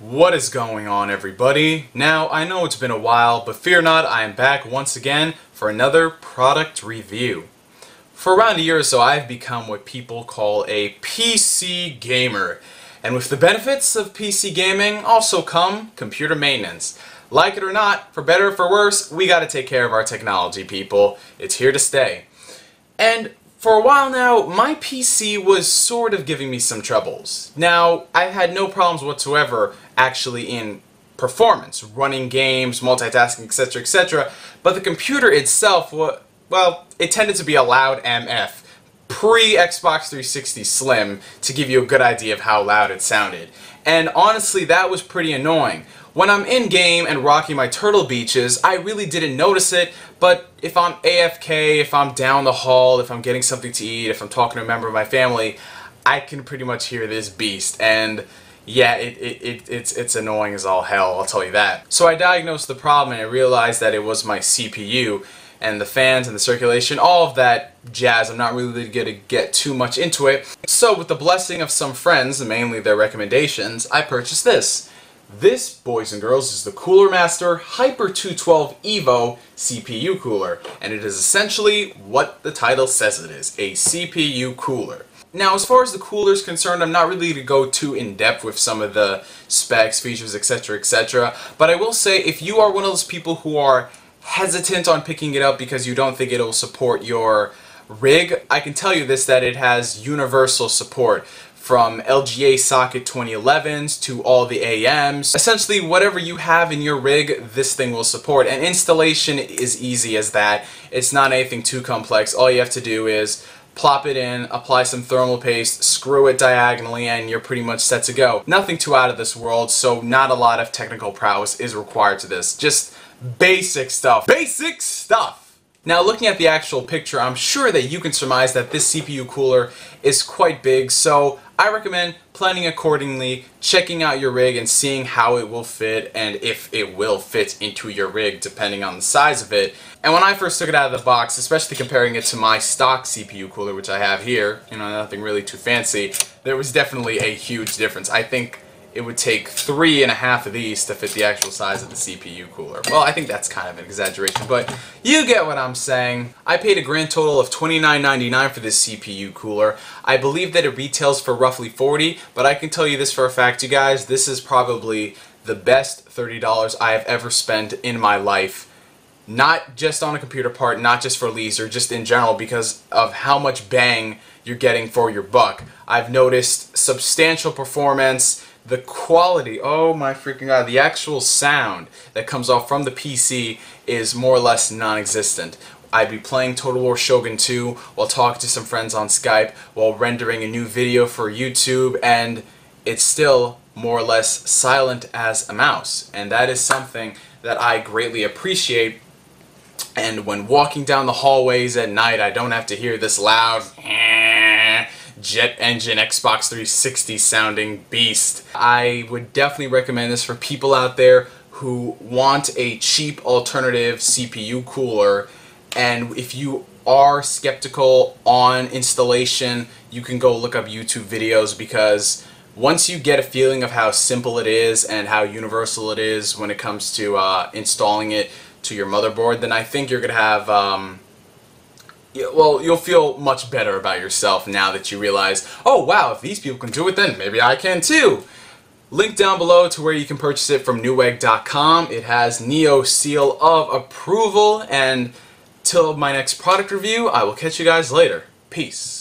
What is going on, everybody? Now, I know it's been a while, but fear not, I am back once again for another product review. For around a year or so, I've become what people call a PC gamer. And with the benefits of PC gaming also come computer maintenance. Like it or not, for better or for worse, we gotta take care of our technology, people. It's here to stay. And for a while now, my PC was sort of giving me some troubles. Now, I had no problems whatsoever actually in performance, running games, multitasking, etc., etc., but the computer itself, well, it tended to be a loud MF, pre-Xbox 360 Slim, to give you a good idea of how loud it sounded. And honestly, that was pretty annoying. When I'm in-game and rocking my Turtle Beaches, I really didn't notice it, but if I'm AFK, if I'm down the hall, if I'm getting something to eat, if I'm talking to a member of my family, I can pretty much hear this beast, and yeah, it's annoying as all hell, I'll tell you that. So I diagnosed the problem and I realized that it was my CPU, and the fans and the circulation, all of that jazz. I'm not really going to get too much into it. So with the blessing of some friends, and mainly their recommendations, I purchased this. This, boys and girls, is the Cooler Master Hyper 212 Evo CPU cooler, and it is essentially what the title says it is, a CPU cooler. Now, as far as the cooler is concerned, I'm not really going to go too in-depth with some of the specs, features, etc., etc., but I will say, if you are one of those people who are hesitant on picking it up because you don't think it will support your rig, I can tell you this, that it has universal support. From LGA socket 2011s to all the AMs. Essentially, whatever you have in your rig, this thing will support. And installation is easy as that. It's not anything too complex. All you have to do is plop it in, apply some thermal paste, screw it diagonally, and you're pretty much set to go. Nothing too out of this world, so not a lot of technical prowess is required to this. Just basic stuff. Basic stuff! Now, looking at the actual picture, I'm sure that you can surmise that this CPU cooler is quite big, so I recommend planning accordingly, checking out your rig and seeing how it will fit and if it will fit into your rig depending on the size of it. And when I first took it out of the box, especially comparing it to my stock CPU cooler, which I have here, you know, nothing really too fancy, there was definitely a huge difference. I think it would take 3.5 of these to fit the actual size of the CPU cooler. Well, I think that's kind of an exaggeration, but you get what I'm saying. I paid a grand total of $29.99 for this CPU cooler. I believe that it retails for roughly $40, but I can tell you this for a fact, you guys, this is probably the best $30 I have ever spent in my life. Not just on a computer part, not just for leisure, just in general, because of how much bang you're getting for your buck. I've noticed substantial performance. The quality, oh my freaking god, the actual sound that comes off from the PC is more or less non-existent. I'd be playing Total War Shogun 2 while talking to some friends on Skype, while rendering a new video for YouTube, and it's still more or less silent as a mouse. And that is something that I greatly appreciate. And when walking down the hallways at night, I don't have to hear this loud jet engine Xbox 360 sounding beast. I would definitely recommend this for people out there who want a cheap alternative CPU cooler, and if you are skeptical on installation, you can go look up YouTube videos, because once you get a feeling of how simple it is and how universal it is when it comes to installing it to your motherboard, then I think you're gonna have well, you'll feel much better about yourself now that you realize, oh wow, if these people can do it, then maybe I can too. Link down below to where you can purchase it from Newegg.com. It has Neo seal of approval, and till my next product review, I will catch you guys later. Peace.